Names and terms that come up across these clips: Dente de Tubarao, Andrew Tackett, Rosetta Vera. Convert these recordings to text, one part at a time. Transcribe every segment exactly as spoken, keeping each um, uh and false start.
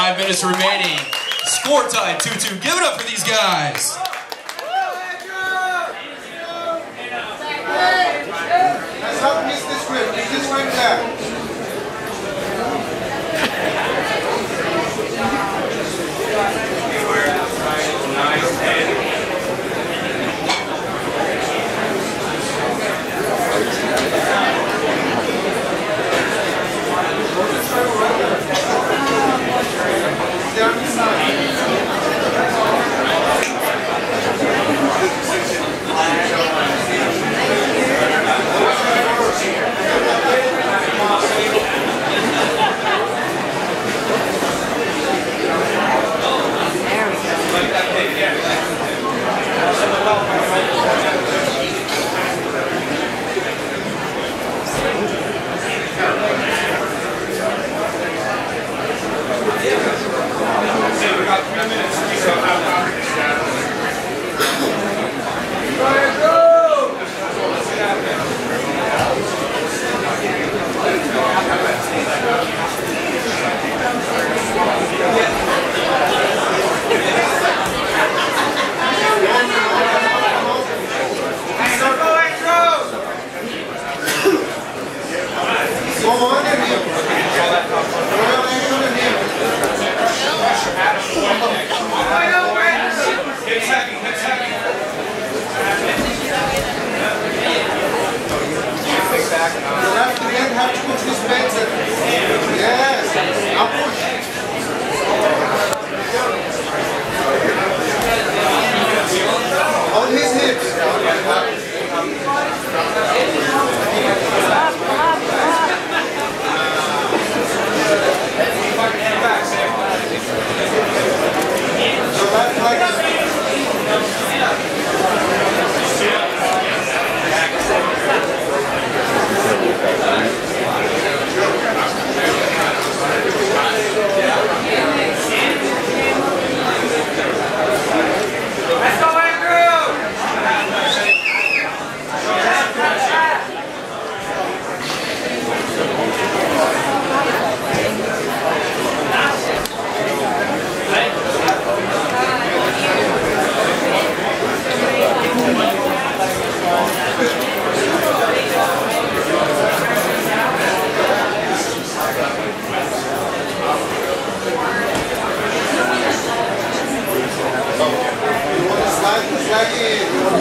Five minutes remaining. Score tied two two. Give it up for these guys. Let's not miss this rip. Get this rip down.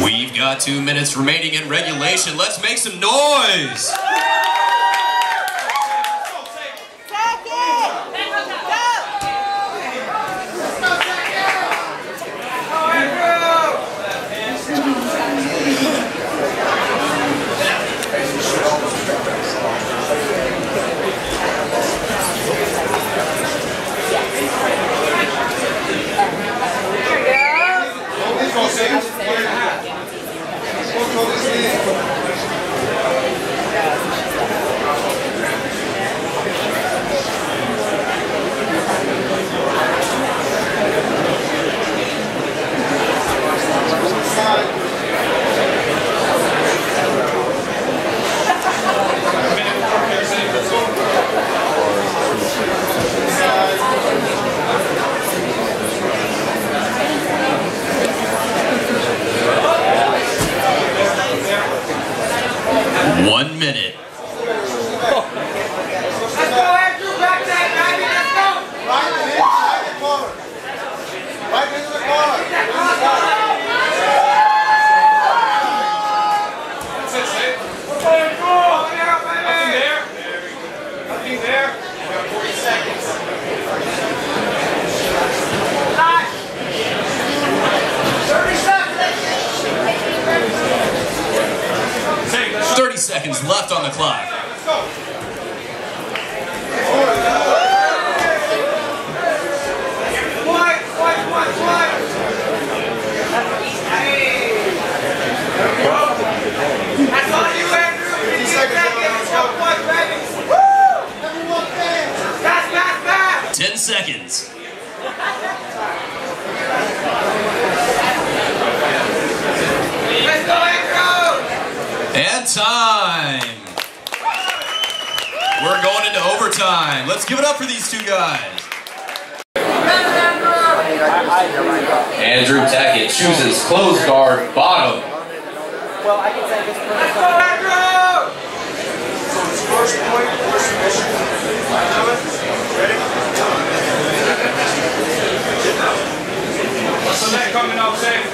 We've got two minutes remaining in regulation. Let's make some noise! One minute. Let's go, Andrew, back that baby, let's go! Right in the right and forward. Right into the corner. That's it, Sam. We're playing cool. Up in there, baby. Up in there. Up in there. We got forty seconds. Nice. thirty seconds. thirty seconds left on the clock. Let's go. ten seconds. Let's go, Andrew! Let's give it up for these two guys. Andrew Tackett chooses closed guard bottom. Well, I can say this first point, first mission. Ready? What's the net coming out, Zach?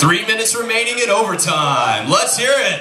Three minutes remaining in overtime. Let's hear it.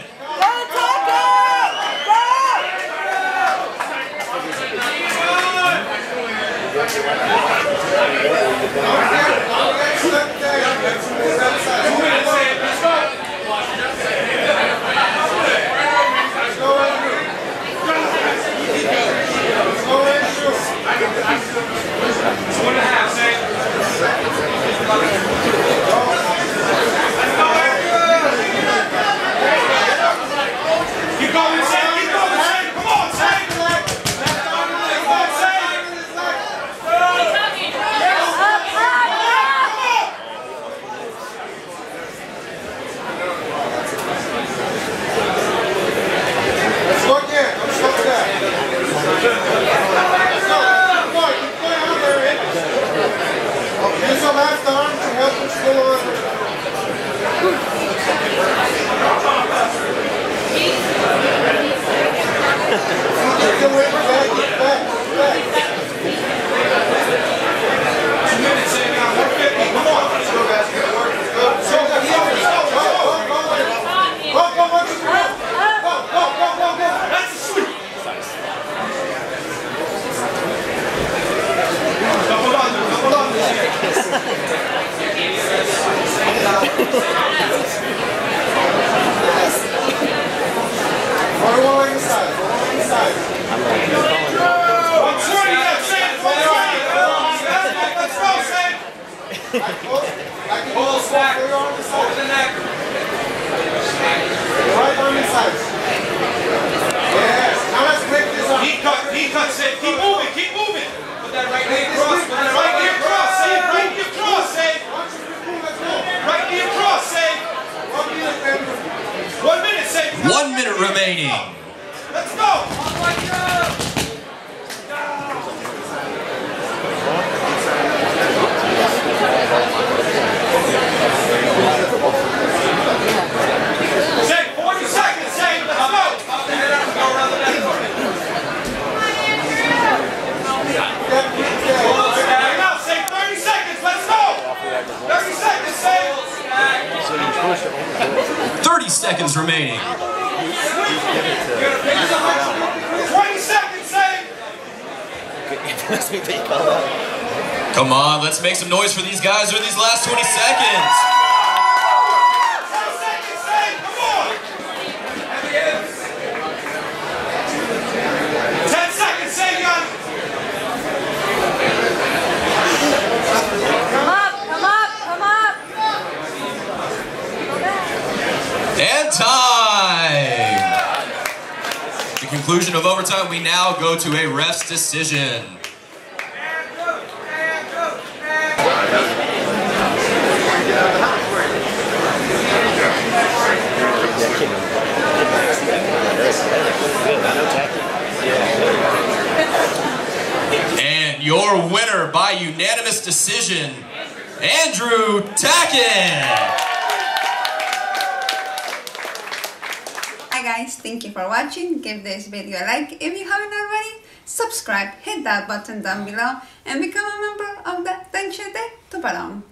One minute remaining. Let's go! Say forty seconds, say let's go! Go around the next one. Come on, Andrew! Say thirty seconds, let's go! Thirty seconds, say thirty seconds remaining. twenty seconds, save! Come on, let's make some noise for these guys over these last twenty seconds. The conclusion of overtime, we now go to a ref's decision. And your winner by unanimous decision, Andrew Tackett. Hi guys, thank you for watching. Give this video a like if you haven't already. Subscribe, hit that button down below, and become a member of the Dente de Tubarao.